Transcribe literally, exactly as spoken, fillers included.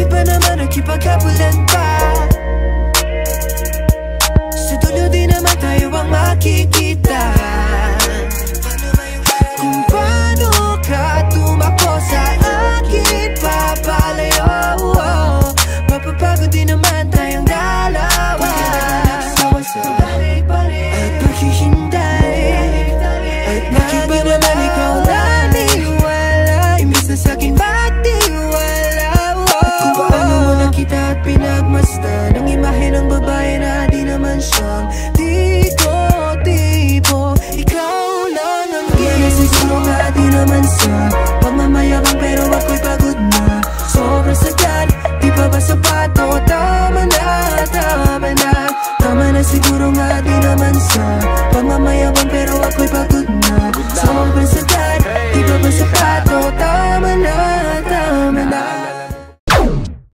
Kipana mana kipakabulenpa. Sa dulo din naman tayo ang makikita.